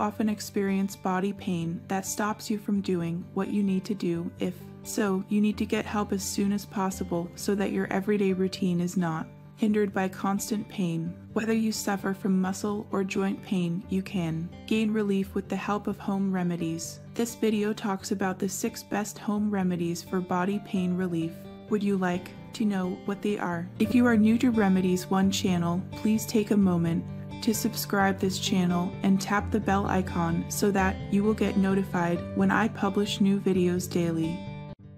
often experience body pain that stops you from doing what you need to do if so, you need to get help as soon as possible so that your everyday routine is not hindered by constant pain. Whether you suffer from muscle or joint pain, you can gain relief with the help of home remedies. This video talks about the 6 best home remedies for body pain relief. Would you like to know what they are? If you are new to Remedies One channel, please take a moment to subscribe this channel and tap the bell icon so that you will get notified when I publish new videos daily.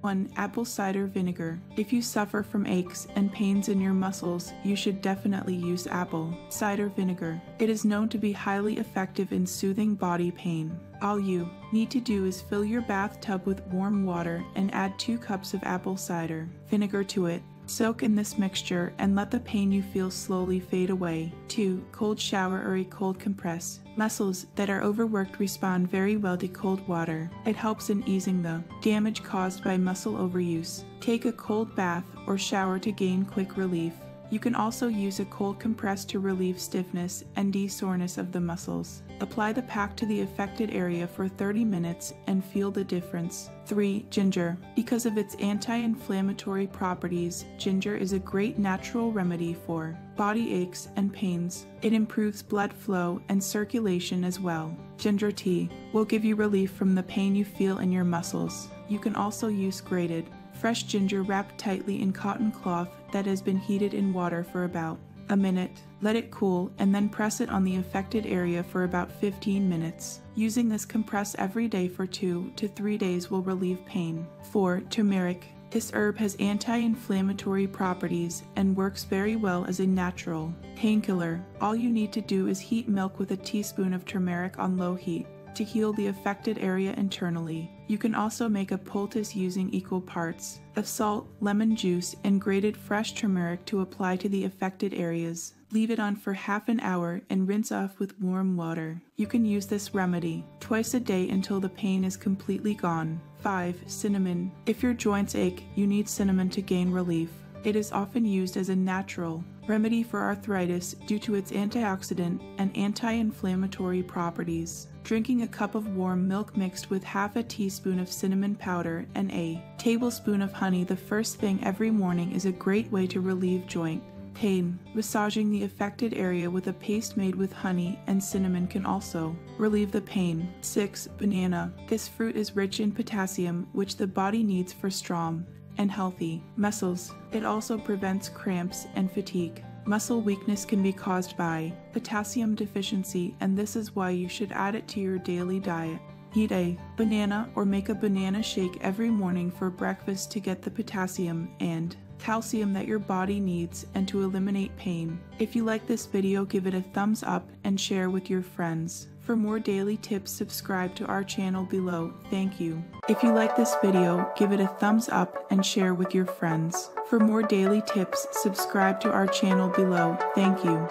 1. Apple cider vinegar. If you suffer from aches and pains in your muscles, you should definitely use apple cider vinegar. It is known to be highly effective in soothing body pain. All you need to do is fill your bathtub with warm water and add 2 cups of apple cider vinegar to it. Soak in this mixture and let the pain you feel slowly fade away. 2. Cold shower or a cold compress. Muscles that are overworked respond very well to cold water. It helps in easing the damage caused by muscle overuse. Take a cold bath or shower to gain quick relief. You can also use a cold compress to relieve stiffness and soreness of the muscles. Apply the pack to the affected area for 30 minutes and feel the difference. 3. Ginger. Because of its anti-inflammatory properties, ginger is a great natural remedy for body aches and pains. It improves blood flow and circulation as well. Ginger tea will give you relief from the pain you feel in your muscles. You can also use grated fresh ginger wrapped tightly in cotton cloth that has been heated in water for about a minute. Let it cool and then press it on the affected area for about 15 minutes. Using this compress every day for 2 to 3 days will relieve pain. 4. Turmeric. This herb has anti-inflammatory properties and works very well as a natural painkiller. All you need to do is heat milk with a teaspoon of turmeric on low heat to heal the affected area internally. You can also make a poultice using equal parts of salt, lemon juice, and grated fresh turmeric to apply to the affected areas. Leave it on for half an hour and rinse off with warm water. You can use this remedy twice a day until the pain is completely gone. 5. Cinnamon. If your joints ache, you need cinnamon to gain relief. It is often used as a natural remedy for arthritis due to its antioxidant and anti-inflammatory properties. Drinking a cup of warm milk mixed with half a teaspoon of cinnamon powder and a tablespoon of honey the first thing every morning is a great way to relieve joint pain. Massaging the affected area with a paste made with honey and cinnamon can also relieve the pain. 6. Banana. This fruit is rich in potassium, which the body needs for strong and healthy muscles. It also prevents cramps and fatigue. Muscle weakness can be caused by potassium deficiency, and this is why you should add it to your daily diet. Eat a banana or make a banana shake every morning for breakfast to get the potassium and calcium that your body needs and to eliminate pain. If you like this video, give it a thumbs up and share with your friends. For more daily tips, subscribe to our channel below. Thank you. If you like this video, give it a thumbs up and share with your friends. For more daily tips, subscribe to our channel below. Thank you.